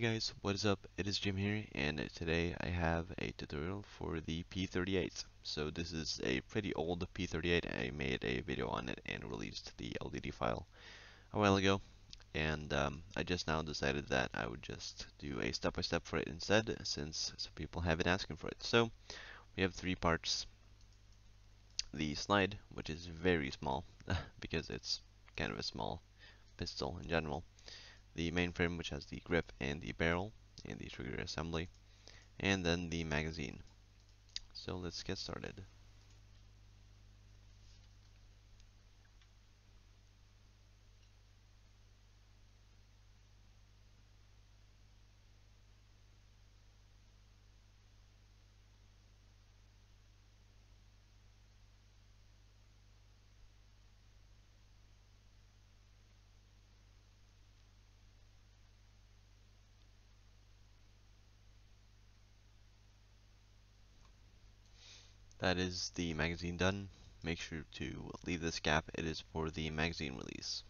Hey guys, what is up? It is Jim here, and today I have a tutorial for the P38. So this is a pretty old P38. I made a video on it and released the LDD file a while ago, and I just now decided that I would just do a step-by-step for it instead, since some people have been asking for it. So we have three parts. The slide, which is very small because it's kind of a small pistol in general. The mainframe, which has the grip and the barrel and the trigger assembly, and then the magazine. So let's get started. That is the magazine done. Make sure to leave this gap. It is for the magazine release.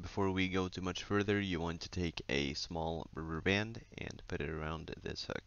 Before we go too much further, you want to take a small rubber band and put it around this hook.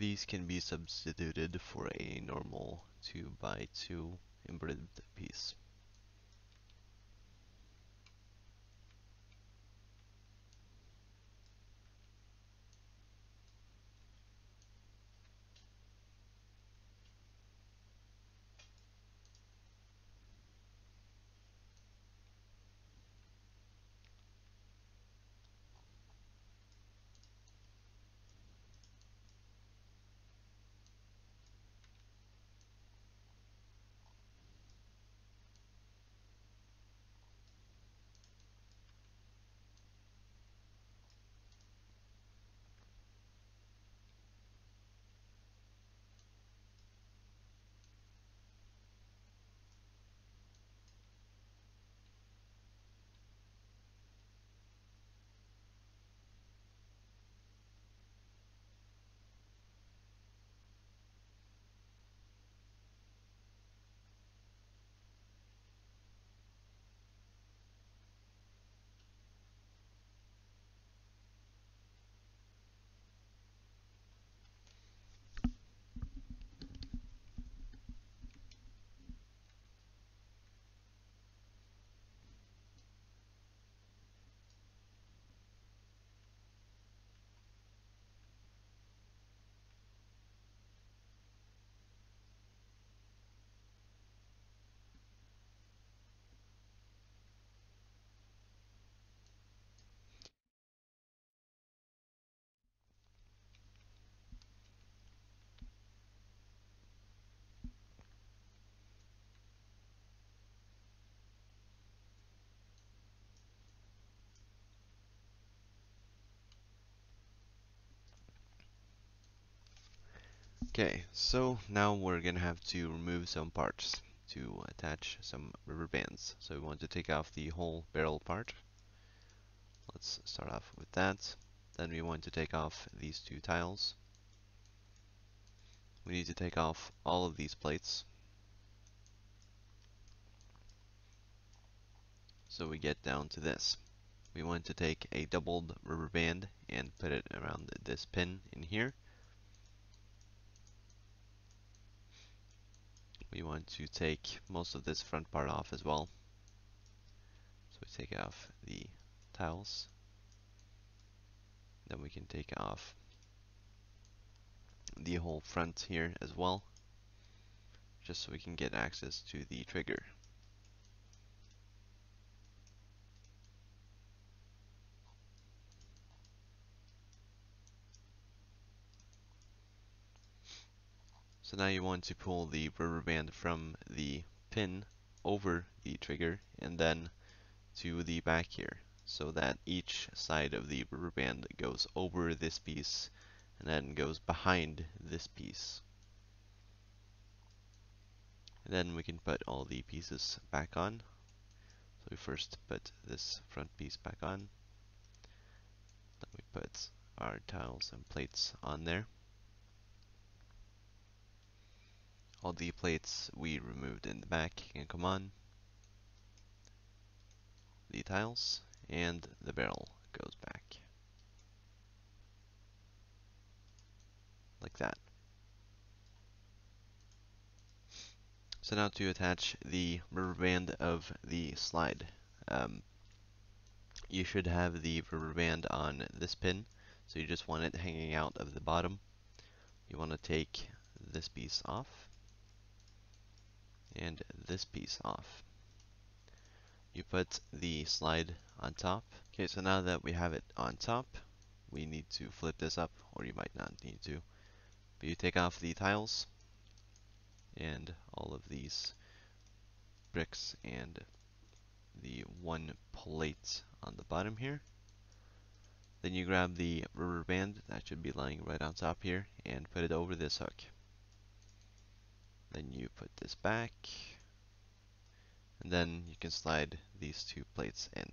These can be substituted for a normal 2x2 inverted piece. Okay, so now we're gonna have to remove some parts to attach some rubber bands. So we want to take off the whole barrel part. Let's start off with that. Then we want to take off these two tiles. We need to take off all of these plates, so we get down to this. We want to take a doubled rubber band and put it around this pin in here. We want to take most of this front part off as well. So we take off the tiles. Then we can take off the whole front here as well, just so we can get access to the trigger. So now you want to pull the rubber band from the pin over the trigger and then to the back here, so that each side of the rubber band goes over this piece and then goes behind this piece. And then we can put all the pieces back on. So we first put this front piece back on. Then we put our tiles and plates on there. All the plates we removed in the back can come on. The tiles and the barrel goes back. Like that. So now to attach the rubber band of the slide. You should have the rubber band on this pin, so you just want it hanging out of the bottom. You want to take this piece off and this piece off. You put the slide on top. Okay, so now that we have it on top, we need to flip this up, or you might not need to, but you take off the tiles and all of these bricks and the one plate on the bottom here. Then you grab the rubber band that should be lying right on top here and put it over this hook. Then you put this back, and then you can slide these two plates in.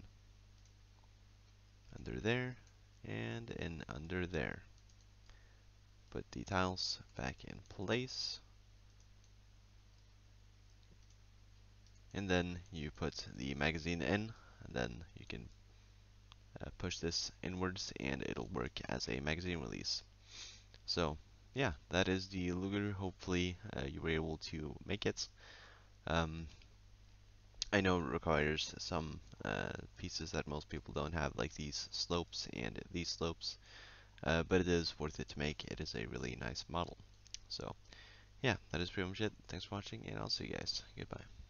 Under there, and in under there. Put the tiles back in place. And then you put the magazine in, and then you can push this inwards and it'll work as a magazine release. So yeah, that is the Luger. Hopefully you were able to make it. I know it requires some pieces that most people don't have, like these slopes and these slopes, but it is worth it to make. It is a really nice model. So yeah, that is pretty much it. Thanks for watching, and I'll see you guys. Goodbye.